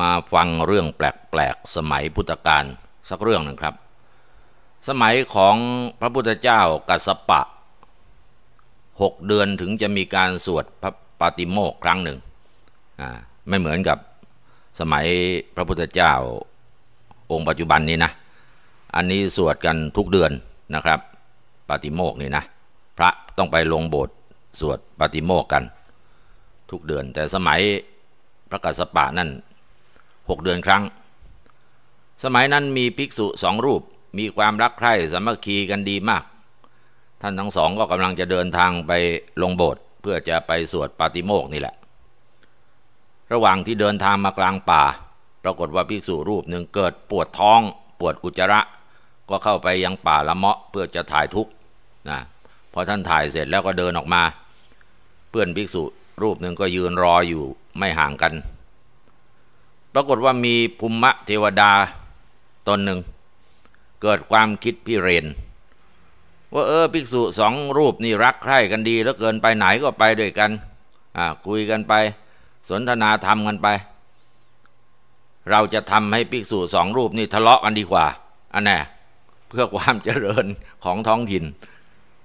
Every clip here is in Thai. มาฟังเรื่องแปลกๆสมัยพุทธกาลสักเรื่องหนึ่งครับสมัยของพระพุทธเจ้ากัสสปะ6 เดือนถึงจะมีการสวดพระปาติโมกข์ครั้งหนึ่งไม่เหมือนกับสมัยพระพุทธเจ้าองค์ปัจจุบันนี้นะอันนี้สวดกันทุกเดือนนะครับปาติโมกข์นี่นะพระต้องไปลงโบสถ์สวดปาติโมกข์กันทุกเดือนแต่สมัยพระกัสสปะนั่น6 เดือนครั้งสมัยนั้นมีภิกษุ2 รูปมีความรักใคร่สามัคคีกันดีมากท่านทั้งสองก็กำลังจะเดินทางไปลงโบสถ์เพื่อจะไปสวดปาติโมกข์นี่แหละระหว่างที่เดินทางมากลางป่าปรากฏว่าภิกษุรูปหนึ่งเกิดปวดท้องปวดอุจจาระก็เข้าไปยังป่าละเมาะเพื่อจะถ่ายทุกข์นะพอท่านถ่ายเสร็จแล้วก็เดินออกมาเพื่อนภิกษุรูปหนึ่งก็ยืนรออยู่ไม่ห่างกันปรากฏว่ามีภูมิเทวดาตนหนึ่งเกิดความคิดพิเรนว่าภิกษุ2 รูปนี่รักใคร่กันดีแล้วเกินไปไหนก็ไปด้วยกันคุยกันไปสนทนาธรรมกันไปเราจะทำให้ภิกษุ2 รูปนี่ทะเลาะกันดีกว่าอันแน่เพื่อความเจริญของท้องถิ่น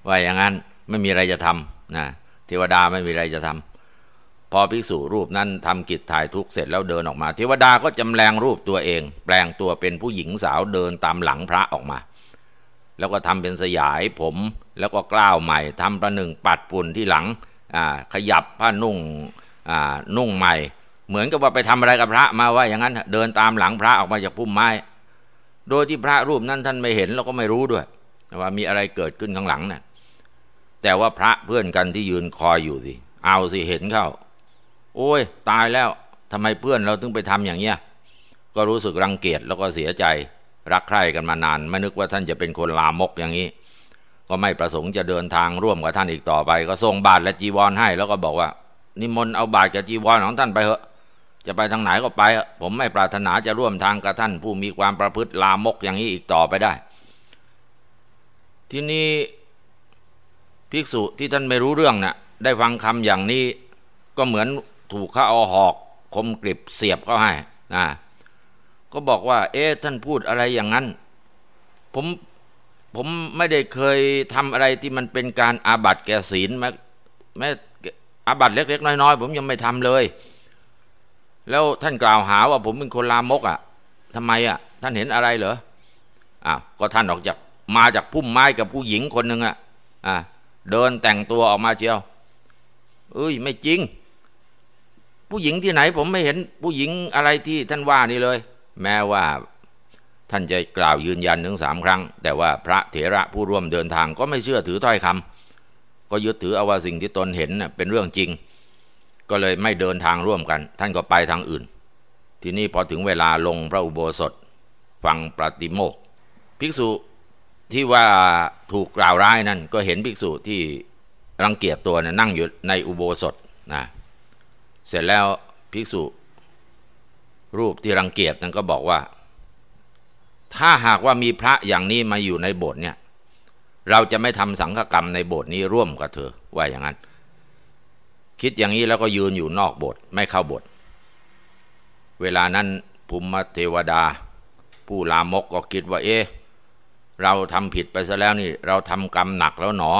ว่าอย่างนั้นไม่มีอะไรจะทำนะเทวดาไม่มีอะไรจะทำพอภิกษุรูปนั้นทำกิจถ่ายทุกข์เสร็จแล้วเดินออกมาเทวดาก็จำแรงรูปตัวเองแปลงตัวเป็นผู้หญิงสาวเดินตามหลังพระออกมาแล้วก็ทำเป็นสยายผมแล้วก็กล้าวใหม่ทำประหนึ่งปัดปุ่นที่หลังขยับผ้านุ่งนุ่งใหม่เหมือนกับว่าไปทำอะไรกับพระมาว่าอย่างนั้นเดินตามหลังพระออกมาจากพุ่มไม้โดยที่พระรูปนั้นท่านไม่เห็นแล้วก็ไม่รู้ด้วยว่ามีอะไรเกิดขึ้นข้างหลังน่ะแต่ว่าพระเพื่อนกันที่ยืนคอยอยู่สิเอาสิเห็นเข้าโอ้ยตายแล้วทำไมเพื่อนเราถึงไปทำอย่างเงี้ยก็รู้สึกรังเกียจแล้วก็เสียใจรักใคร่กันมานานไม่นึกว่าท่านจะเป็นคนลามกอย่างนี้ก็ไม่ประสงค์จะเดินทางร่วมกับท่านอีกต่อไปก็ส่งบาตรและจีวรให้แล้วก็บอกว่านิมนต์เอาบาตรกับจีวรของท่านไปเถอะจะไปทางไหนก็ไปผมไม่ปรารถนาจะร่วมทางกับท่านผู้มีความประพฤติลามกอย่างนี้อีกต่อไปได้ทีนี้ภิกษุที่ท่านไม่รู้เรื่องน่ะได้ฟังคำอย่างนี้ก็เหมือนถูกเขาเอาหอกคมกริบเสียบเข้าให้นะก็บอกว่าท่านพูดอะไรอย่างนั้นผมไม่ได้เคยทำอะไรที่มันเป็นการอาบัติแก่ศีลแม้อาบัติเล็กๆน้อยๆผมยังไม่ทำเลยแล้วท่านกล่าวหาว่าผมเป็นคนลามกทำไมท่านเห็นอะไรเหรอก็ท่านออกจากมาจากพุ่มไม้กับผู้หญิงคนหนึ่งเดินแต่งตัวออกมาเชียวไม่จริงผู้หญิงที่ไหนผมไม่เห็นผู้หญิงอะไรที่ท่านว่านี่เลยแม้ว่าท่านจะกล่าวยืนยันถึง3 ครั้งแต่ว่าพระเถระผู้ร่วมเดินทางก็ไม่เชื่อถือถ้อยคำก็ยึดถือเอาว่าสิ่งที่ตนเห็นเป็นเรื่องจริงก็เลยไม่เดินทางร่วมกันท่านก็ไปทางอื่นทีนี้พอถึงเวลาลงพระอุโบสถฟังปาติโมกข์ภิกษุที่ว่าถูกกล่าวร้ายนั่นก็เห็นภิกษุที่รังเกียจตัวนั่งอยู่ในอุโบสถนะเสร็จแล้วภิกษุรูปที่รังเกียจนั่นก็บอกว่าถ้าหากว่ามีพระอย่างนี้มาอยู่ในโบสถ์เนี่ยเราจะไม่ทำสังฆกรรมในโบสถ์นี้ร่วมกับเธอว่าอย่างนั้นคิดอย่างนี้แล้วก็ยืนอยู่นอกโบสถ์ไม่เข้าโบสถ์เวลานั้นภูมิเทวดาผู้ลามกก็คิดว่าเราทำผิดไปซะแล้วนี่เราทำกรรมหนักแล้วหนอ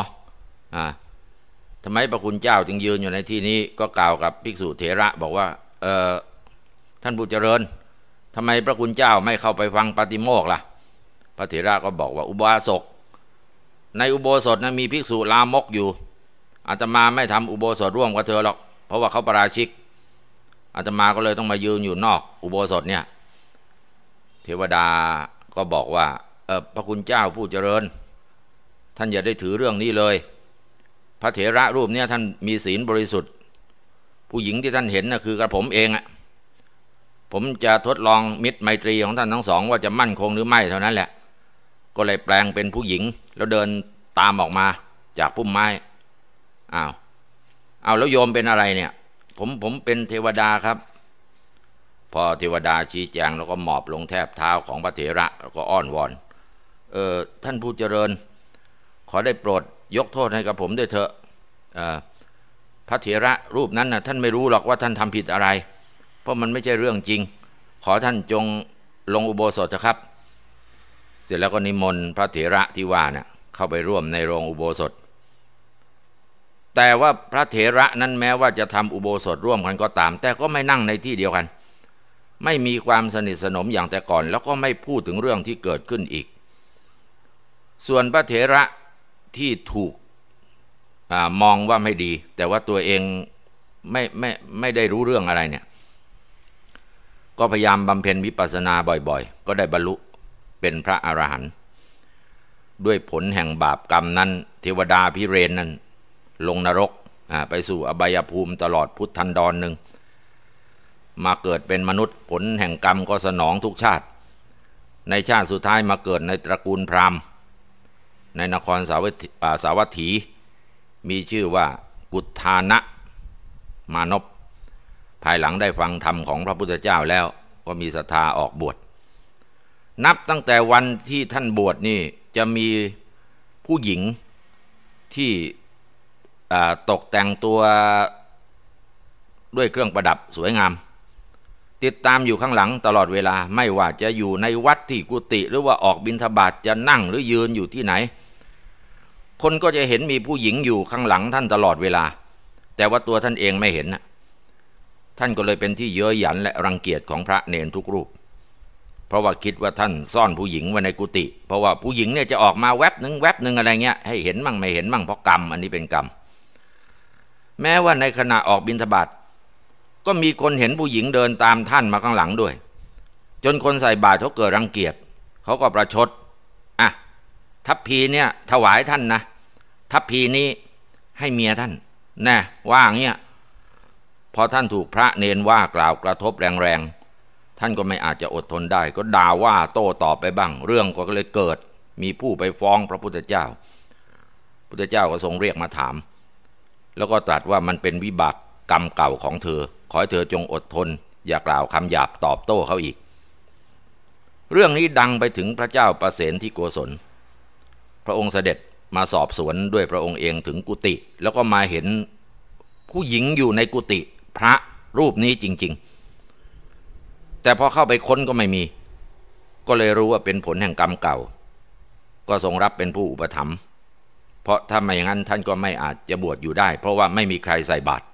ทำไมพระคุณเจ้าจึงยืนอยู่ในที่นี้ก็กล่าวกับภิกษุเถระบอกว่าท่านผู้เจริญทำไมพระคุณเจ้าไม่เข้าไปฟังปาติโมกข์ล่ะพระเถระก็บอกว่าอุบาสกในอุโบสถนั้นมีภิกษุลามกอยู่อาตมาไม่ทำอุโบสถร่วมกับเธอหรอกเพราะว่าเขาปราชิกอาตมาก็เลยต้องมายืนอยู่นอกอุโบสถเนี่ยเทวดาก็บอกว่าพระคุณเจ้าผู้เจริญท่านอย่าได้ถือเรื่องนี้เลยพระเถระรูปเนี่ยท่านมีศีลบริสุทธิ์ผู้หญิงที่ท่านเห็นน่ะคือกระผมเองผมจะทดลองมิตรไมตรีของท่านทั้งสองว่าจะมั่นคงหรือไม่เท่านั้นแหละก็เลยแปลงเป็นผู้หญิงแล้วเดินตามออกมาจากพุ่มไม้เอาแล้วโยมเป็นอะไรเนี่ยผมเป็นเทวดาครับพอเทวดาชี้แจงแล้วก็หมอบลงแทบเท้าของพระเถระแล้วก็อ้อนวอนท่านผู้เจริญขอได้โปรดยกโทษให้กับผมด้วยเถอะพระเถระรูปนั้นน่ะท่านไม่รู้หรอกว่าท่านทำผิดอะไรเพราะมันไม่ใช่เรื่องจริง ขอท่านจงลงอุโบสถนะครับเสร็จแล้วก็นิมนต์พระเถระที่ว่านะเข้าไปร่วมในโรงอุโบสถแต่ว่าพระเถระนั้นแม้ว่าจะทำอุโบสถร่วมกันก็ตามแต่ก็ไม่นั่งในที่เดียวกันไม่มีความสนิทสนมอย่างแต่ก่อนแล้วก็ไม่พูดถึงเรื่องที่เกิดขึ้นอีกส่วนพระเถระที่ถูกมองว่าไม่ดีแต่ว่าตัวเองไม่ได้รู้เรื่องอะไรเนี่ยก็พยายามบำเพ็ญวิปัสสนาบ่อยๆก็ได้บรรลุเป็นพระอรหันต์ด้วยผลแห่งบาปกรรมนั้นเทวดาพิเรนนั้นลงนรกไปสู่อบายภูมิตลอดพุทธันดรหนึ่งมาเกิดเป็นมนุษย์ผลแห่งกรรมก็สนองทุกชาติในชาติสุดท้ายมาเกิดในตระกูลพราหมณ์ในนครสาวัตถีมีชื่อว่ากุฏฐานะมานพภายหลังได้ฟังธรรมของพระพุทธเจ้าแล้วก็มีศรัทธาออกบวชนับตั้งแต่วันที่ท่านบวชนี่จะมีผู้หญิงที่ตกแต่งตัวด้วยเครื่องประดับสวยงามติดตามอยู่ข้างหลังตลอดเวลาไม่ว่าจะอยู่ในวัดที่กุฏิหรือว่าออกบิณฑบาตจะนั่งหรือยืนอยู่ที่ไหนคนก็จะเห็นมีผู้หญิงอยู่ข้างหลังท่านตลอดเวลาแต่ว่าตัวท่านเองไม่เห็นท่านก็เลยเป็นที่เย้ยหยันและรังเกียจของพระเณรทุกรูปเพราะว่าคิดว่าท่านซ่อนผู้หญิงไว้ในกุฏิเพราะว่าผู้หญิงเนี่ยจะออกมาแวบหนึ่งแวบหนึ่งอะไรเงี้ยให้เห็นมั่งไม่เห็นมั่งเพราะกรรมอันนี้เป็นกรรมแม้ว่าในขณะออกบิณฑบาตก็มีคนเห็นผู้หญิงเดินตามท่านมาข้างหลังด้วยจนคนใส่บาตรเขาเกิดรังเกียจเขาก็ประชดอ่ะทัพพีเนี่ยถวายท่านนะทัพพีนี้ให้เมียท่านแน่ว่าอย่างเงี้ยพอท่านถูกพระเณรว่ากล่าวกระทบแรงๆท่านก็ไม่อาจจะอดทนได้ก็ด่าว่าโต้ตอบไปบ้างเรื่องก็เลยเกิดมีผู้ไปฟ้องพระพุทธเจ้าพระพุทธเจ้าก็ทรงเรียกมาถามแล้วก็ตรัสว่ามันเป็นวิบากกรรมเก่าของเธอขอให้เธอจงอดทนอย่ากล่าวคำหยาบตอบโต้เขาอีกเรื่องนี้ดังไปถึงพระเจ้าประเสนที่โกศลพระองค์เสด็จมาสอบสวนด้วยพระองค์เองถึงกุฏิแล้วก็มาเห็นผู้หญิงอยู่ในกุฏิพระรูปนี้จริงๆแต่พอเข้าไปค้นก็ไม่มีก็เลยรู้ว่าเป็นผลแห่งกรรมเก่าก็ทรงรับเป็นผู้อุปถัมภ์เพราะถ้าไม่อย่างนั้นท่านก็ไม่อาจจะบวชอยู่ได้เพราะว่าไม่มีใครใส่บาตร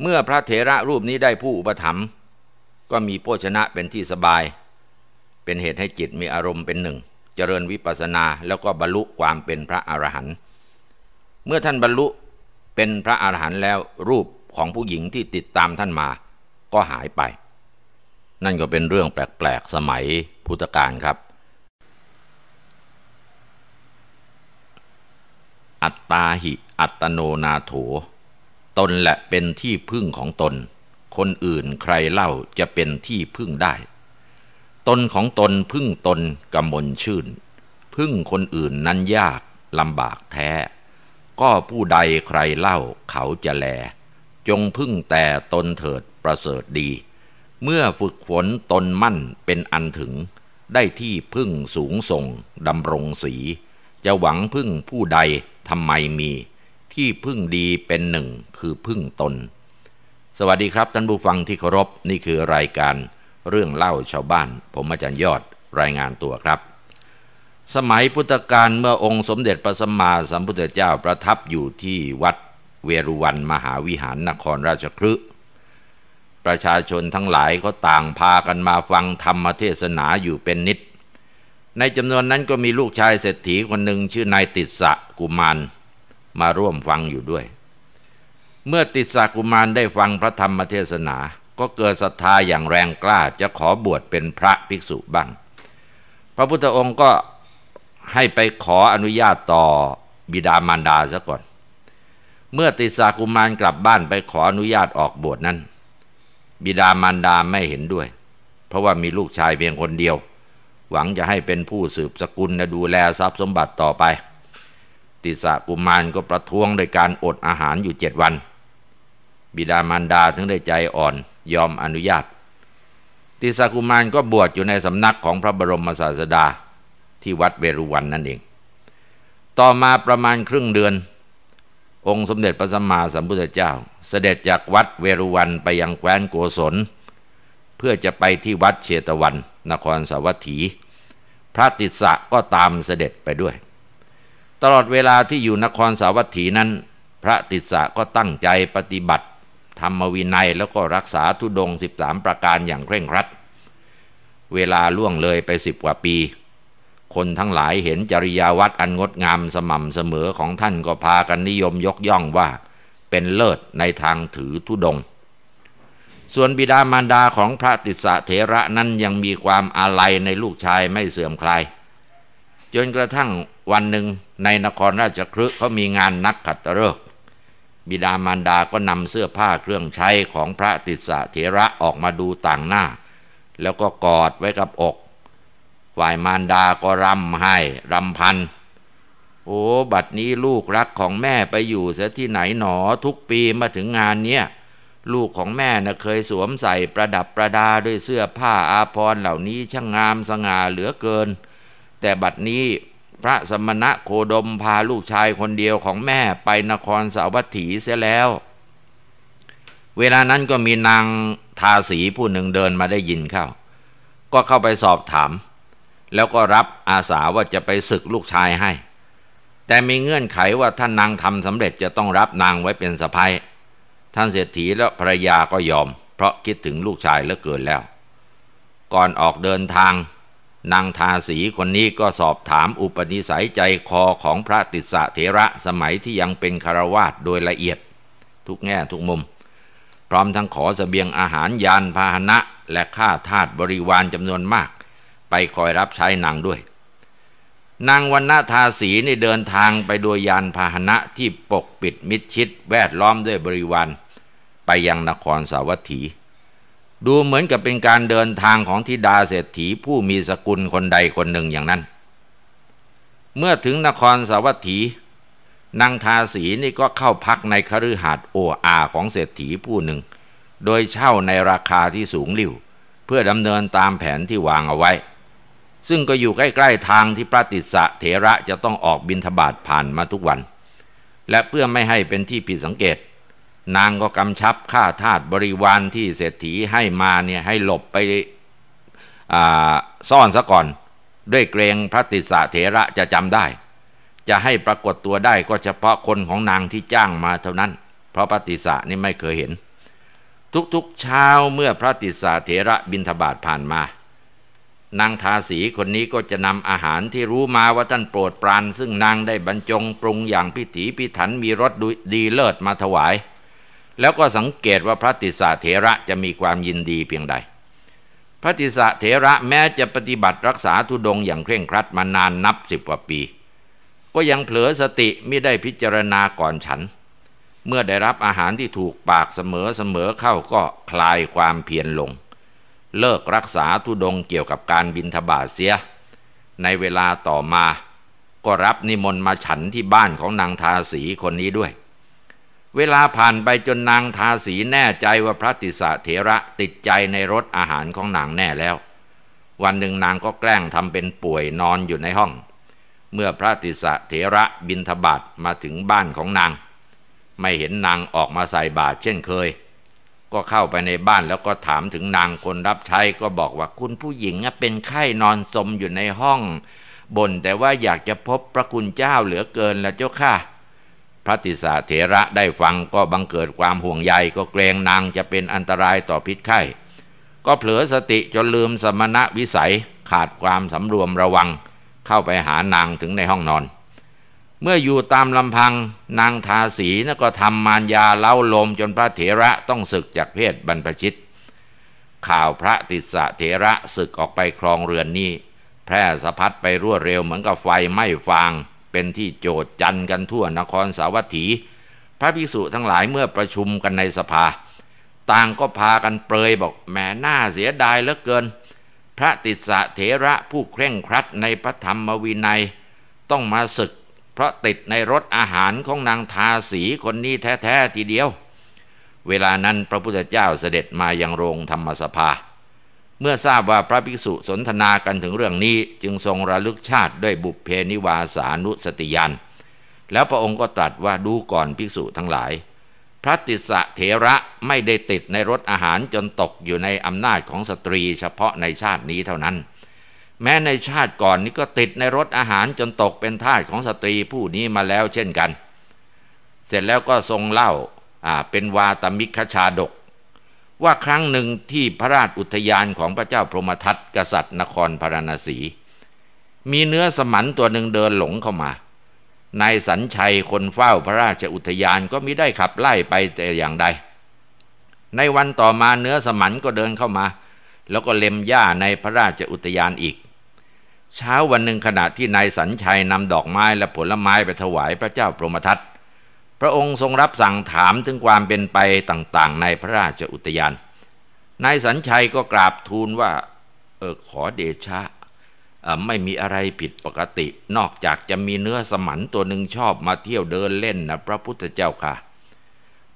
เมื่อพระเถระรูปนี้ได้ผู้อุปถัมภ์ก็มีโภชนะเป็นที่สบายเป็นเหตุให้จิตมีอารมณ์เป็นหนึ่งเจริญวิปัสสนาแล้วก็บรรลุความเป็นพระอรหันต์เมื่อท่านบรรลุเป็นพระอรหันต์แล้วรูปของผู้หญิงที่ติดตามท่านมาก็หายไปนั่นก็เป็นเรื่องแปลกๆสมัยพุทธกาลครับอัตตาหิอัตโนนาโถตนแหละเป็นที่พึ่งของตนคนอื่นใครเล่าจะเป็นที่พึ่งได้ตนของตนพึ่งตนกำมลชื่นพึ่งคนอื่นนั้นยากลำบากแท้ก็ผู้ใดใครเล่าเขาจะแลจงพึ่งแต่ตนเถิดประเสริฐดีเมื่อฝึกฝนตนมั่นเป็นอันถึงได้ที่พึ่งสูงส่งดำรงสีจะหวังพึ่งผู้ใดทำไมมีที่พึ่งดีเป็นหนึ่งคือพึ่งตนสวัสดีครับท่านผู้ฟังที่เคารพนี่คือรายการเรื่องเล่าชาวบ้านผมอาจารย์ยอดรายงานตัวครับสมัยพุทธกาลเมื่อองค์สมเด็จพระสัมมาสัมพุทธเจ้าประทับอยู่ที่วัดเวรุวันมหาวิหารนครราชคฤห์ประชาชนทั้งหลายก็ต่างพากันมาฟังธรรมเทศนาอยู่เป็นนิจในจำนวนนั้นก็มีลูกชายเศรษฐีคนหนึ่งชื่อนายติสสะกุมารมาร่วมฟังอยู่ด้วยเมื่อติสสะกุมารได้ฟังพระธรรมเทศนาก็เกิดศรัทธาอย่างแรงกล้าจะขอบวชเป็นพระภิกษุบ้างพระพุทธองค์ก็ให้ไปขออนุญาตต่อบิดามารดาซะก่อนเมื่อติสสะกุมารกลับบ้านไปขออนุญาตออกบวชนั้นบิดามารดาไม่เห็นด้วยเพราะว่ามีลูกชายเพียงคนเดียวหวังจะให้เป็นผู้สืบสกุลและดูแลทรัพย์สมบัติต่อไปติสสะกุมารก็ประท้วงโดยการอดอาหารอยู่7วันบิดามารดาถึงได้ใจอ่อนยอมอนุญาตติสสะกุมารก็บวชอยู่ในสำนักของพระบรมศาสดาที่วัดเวรุวันนั่นเองต่อมาประมาณครึ่งเดือนองค์สมเด็จพระสัมมาสัมพุทธเจ้าเสด็จจากวัดเวรุวันไปยังแคว้นโกศล พื่อจะไปที่วัดเชตวันนครสาวัตถีพระติสสะก็ตามเสด็จไปด้วยตลอดเวลาที่อยู่นครสาวัตถีนั้นพระติสสะก็ตั้งใจปฏิบัติธรรมวินัยแล้วก็รักษาธุดงค์13ประการอย่างเคร่งครัดเวลาล่วงเลยไป10 กว่าปีคนทั้งหลายเห็นจริยาวัดอันงดงามสม่ำเสมอของท่านก็พากันนิยมยกย่องว่าเป็นเลิศในทางถือธุดงค์ส่วนบิดามารดาของพระติสสะเถระนั้นยังมีความอาลัยในลูกชายไม่เสื่อมคลายจนกระทั่งวันหนึ่งในนครราชคฤห์เขามีงานนักขัตฤกษ์บิดามารดาก็นำเสื้อผ้าเครื่องใช้ของพระติสสะเถระออกมาดูต่างหน้าแล้วก็กอดไว้กับอกฝ่ายมารดาก็รำไห้รำพันโอ้บัดนี้ลูกรักของแม่ไปอยู่เสียที่ไหนหนอทุกปีมาถึงงานเนี้ยลูกของแม่นะเคยสวมใส่ประดับประดาด้วยเสื้อผ้าอาภรณ์เหล่านี้ช่างงามสง่าเหลือเกินแต่บัดนี้พระสมณะโคดมพาลูกชายคนเดียวของแม่ไปนครสาวัตถีเสียแล้วเวลานั้นก็มีนางทาสีผู้หนึ่งเดินมาได้ยินเข้าก็เข้าไปสอบถามแล้วก็รับอาสาว่าจะไปศึกลูกชายให้แต่มีเงื่อนไขว่าท่านนางทำสำเร็จจะต้องรับนางไว้เป็นสะใภ้ท่านเศรษฐีและภรรยาก็ยอมเพราะคิดถึงลูกชายเหลือเกินแล้วก่อนออกเดินทางนางทาสีคนนี้ก็สอบถามอุปนิสัยใจคอของพระติสสะเถระสมัยที่ยังเป็นคฤหัสถ์โดยละเอียดทุกแง่ทุกมุมพร้อมทั้งขอเสบียงอาหารยานพาหนะและค่าทาสบริวารจำนวนมากไปคอยรับใช้นางด้วยนางวรรณทาสีนี่เดินทางไปโดยยานพาหนะที่ปกปิดมิดชิดแวดล้อมด้วยบริวารไปยังนครสาวัตถีดูเหมือนกับเป็นการเดินทางของธิดาเศรษฐีผู้มีสกุลคนใดคนหนึ่งอย่างนั้นเมื่อถึงนครสาวัตถีนางทาสีนี่ก็เข้าพักในคฤหาสน์โออาของเศรษฐีผู้หนึ่งโดยเช่าในราคาที่สูงลิ่วเพื่อดำเนินตามแผนที่วางเอาไว้ซึ่งก็อยู่ใกล้ๆทางที่พระติสสะเถระจะต้องออกบิณฑบาตผ่านมาทุกวันและเพื่อไม่ให้เป็นที่ผิดสังเกตนางก็กำชับข้าทาสบริวารที่เศรษฐีให้มาเนี่ยให้หลบไปซ่อนซะก่อนด้วยเกรงพระติสสะเถระจะจำได้จะให้ปรากฏตัวได้ก็เฉพาะคนของนางที่จ้างมาเท่านั้นเพราะพระติสสะนี่ไม่เคยเห็นทุกๆเช้าเมื่อพระติสสะเถระบิณฑบาตผ่านมานางทาสีคนนี้ก็จะนำอาหารที่รู้มาว่าท่านโปรดปรานซึ่งนางได้บรรจงปรุงอย่างพิถีพิถันมีรสดีเลิศมาถวายแล้วก็สังเกตว่าพระติสสะเถระจะมีความยินดีเพียงใดพระติสสะเถระแม้จะปฏิบัติรักษาธุดงค์อย่างเคร่งครัดมานานนับ10 กว่าปีก็ยังเผลอสติไม่ได้พิจารณาก่อนฉันเมื่อได้รับอาหารที่ถูกปากเสมอเข้าก็คลายความเพียรลงเลิกรักษาธุดงค์เกี่ยวกับการบิณฑบาตเสียในเวลาต่อมาก็รับนิมนต์มาฉันที่บ้านของนางทาสีคนนี้ด้วยเวลาผ่านไปจนนางทาสีแน่ใจว่าพระติสสะเถระติดใจในรสอาหารของนางแน่แล้ววันหนึ่งนางก็แกล้งทำเป็นป่วยนอนอยู่ในห้องเมื่อพระติสสะเถระบิณฑบาตมาถึงบ้านของนางไม่เห็นนางออกมาใส่บาตรเช่นเคยก็เข้าไปในบ้านแล้วก็ถามถึงนางคนรับใช้ก็บอกว่าคุณผู้หญิงเป็นไข้นอนสมอยู่ในห้องบ่นแต่ว่าอยากจะพบพระคุณเจ้าเหลือเกินละเจ้าค่ะพระติสสะเถระได้ฟังก็บังเกิดความห่วงใยก็เกรงนางจะเป็นอันตรายต่อพิษไข้ก็เผลอสติจนลืมสมณวิสัยขาดความสำรวมระวังเข้าไปหานางถึงในห้องนอนเมื่ออยู่ตามลำพังนางทาสีก็ทำมารยาเล้าโลมจนพระเถระต้องศึกจากเพศบรรพชิตข่าวพระติสสะเถระศึกออกไปครองเรือนนี้แพร่สะพัดไปรวดเร็วเหมือนกับไฟไหม้ฟางเป็นที่โจษจันกันทั่วนครสาวัตถีพระภิกษุทั้งหลายเมื่อประชุมกันในสภาต่างก็พากันเปรยบอกแหมน่าเสียดายเหลือเกินพระติสสะเถระผู้เคร่งครัดในพระธรรมวินัยต้องมาศึกเพราะติดในรสอาหารของนางทาสีคนนี้แท้ๆทีเดียวเวลานั้นพระพุทธเจ้าเสด็จมายังโรงธรรมสภาเมื่อทราบว่าพระภิกษุสนทนากันถึงเรื่องนี้จึงทรงระลึกชาติด้วยบุพเพนิวาสานุสติญาณแล้วพระองค์ก็ตรัสว่าดูก่อนภิกษุทั้งหลาย พระติสสะเถระไม่ได้ติดในรสอาหารจนตกอยู่ในอำนาจของสตรีเฉพาะในชาตินี้เท่านั้นแม้ในชาติก่อนนี้ก็ติดในรสอาหารจนตกเป็นทาสของสตรีผู้นี้มาแล้วเช่นกันเสร็จแล้วก็ทรงเล่าเป็นวาตมิคชาดกว่าครั้งหนึ่งที่พระราชอุทยานของพระเจ้าพรหมทัตกษัตริย์นครพาราณสีมีเนื้อสมันตัวหนึ่งเดินหลงเข้ามานายสัญชัยคนเฝ้าพระราชอุทยานก็มิได้ขับไล่ไปแต่อย่างใดในวันต่อมาเนื้อสมันก็เดินเข้ามาแล้วก็เล็มหญ้าในพระราชอุทยานอีกเช้าวันหนึ่งขณะที่นายสัญชัยนำดอกไม้และผลไม้ไปถวายพระเจ้าพรหมทัตพระองค์ทรงรับสั่งถามถึงความเป็นไปต่างๆในพระราชอุทยานนายสัญชัยก็กราบทูลว่าขอเดชะไม่มีอะไรผิดปกตินอกจากจะมีเนื้อสมันตัวหนึ่งชอบมาเที่ยวเดินเล่นนะพระพุทธเจ้าค่ะ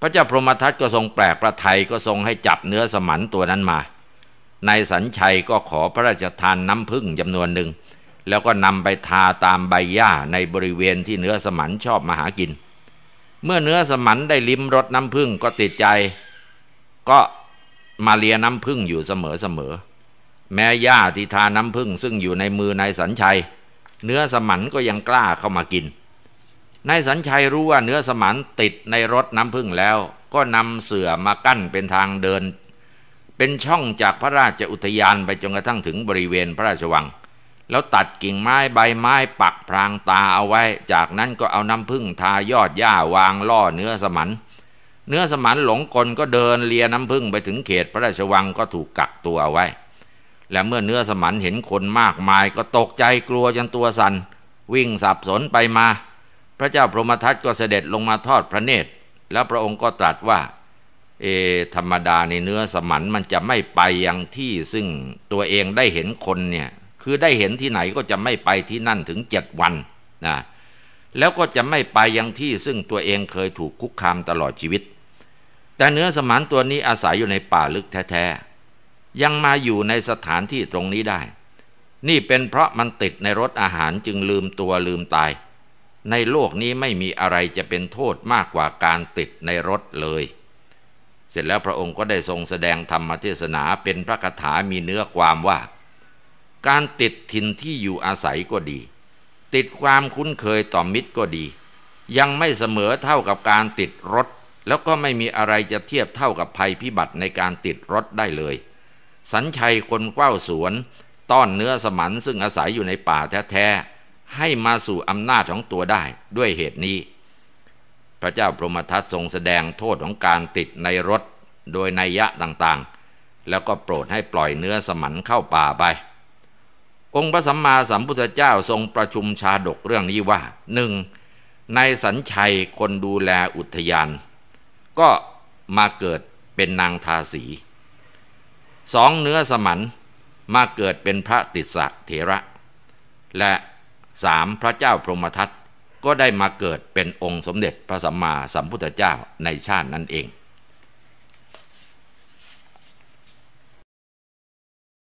พระเจ้าพรหมทัตก็ทรงแปลกประทัยก็ทรงให้จับเนื้อสมันตัวนั้นมานายสัญชัยก็ขอพระราชทานน้ำผึ้งจำนวนหนึ่งแล้วก็นำไปทาตามใบหญ้าในบริเวณที่เนื้อสมันชอบมาหากินเมื่อเนื้อสมันได้ลิ้มรสน้ำผึ้งก็ติดใจก็มาเลียน้ำผึ้งอยู่เสมอแม้หญ้าที่ทาน้ำผึ้งซึ่งอยู่ในมือนายสัญชัยเนื้อสมันก็ยังกล้าเข้ามากินนายสัญชัยรู้ว่าเนื้อสมันติดในรสน้ำผึ้งแล้วก็นำเสื่อมากั้นเป็นทางเดินเป็นช่องจากพระราชอุทยานไปจนกระทั่งถึงบริเวณพระราชวังแล้วตัดกิ่งไม้ใบไม้ปักพรางตาเอาไว้จากนั้นก็เอาน้ำผึ้งทายอดหญ้าวางล่อเนื้อสมันหลงกลก็เดินเลียน้ำผึ้งไปถึงเขตพระราชวังก็ถูกกักตัวเอาไว้และเมื่อเนื้อสมันเห็นคนมากมายก็ตกใจกลัวจนตัวสั่นวิ่งสับสนไปมาพระเจ้าพรหมทัตก็เสด็จลงมาทอดพระเนตรแล้วพระองค์ก็ตรัสว่าธรรมดาในเนื้อสมันมันจะไม่ไปยังที่ซึ่งตัวเองได้เห็นคนเนี่ยคือได้เห็นที่ไหนก็จะไม่ไปที่นั่นถึง7 วันนะแล้วก็จะไม่ไปยังที่ซึ่งตัวเองเคยถูกคุกคามตลอดชีวิตแต่เนื้อสมันตัวนี้อาศัยอยู่ในป่าลึกแท้ๆยังมาอยู่ในสถานที่ตรงนี้ได้นี่เป็นเพราะมันติดในรสอาหารจึงลืมตัวลืมตายในโลกนี้ไม่มีอะไรจะเป็นโทษมากกว่าการติดในรสเลยเสร็จแล้วพระองค์ก็ได้ทรงแสดงธรรมเทศนาเป็นพระคาถามีเนื้อความว่าการติดถิ่นที่อยู่อาศัยก็ดีติดความคุ้นเคยต่อมิตรก็ดียังไม่เสมอเท่ากับการติดรถแล้วก็ไม่มีอะไรจะเทียบเท่ากับภัยพิบัติในการติดรถได้เลยสัญชัยคนเฝ้าสวนต้อนเนื้อสมันซึ่งอาศัยอยู่ในป่าแท้ๆให้มาสู่อำนาจของตัวได้ด้วยเหตุนี้พระเจ้าพรหมทัตทรงแสดงโทษของการติดในรถโดยนัยยะต่างๆแล้วก็โปรดให้ปล่อยเนื้อสมันเข้าป่าไปองค์พระสัมมาสัมพุทธเจ้าทรงประชุมชาดกเรื่องนี้ว่า 1. นายสัญชัยคนดูแลอุทยานก็มาเกิดเป็นนางทาสี 2. เนื้อสมันมาเกิดเป็นพระติสสะเถระและ 3. พระเจ้าพรหมทัตก็ได้มาเกิดเป็นองค์สมเด็จพระสัมมาสัมพุทธเจ้าในชาตินั้นเอง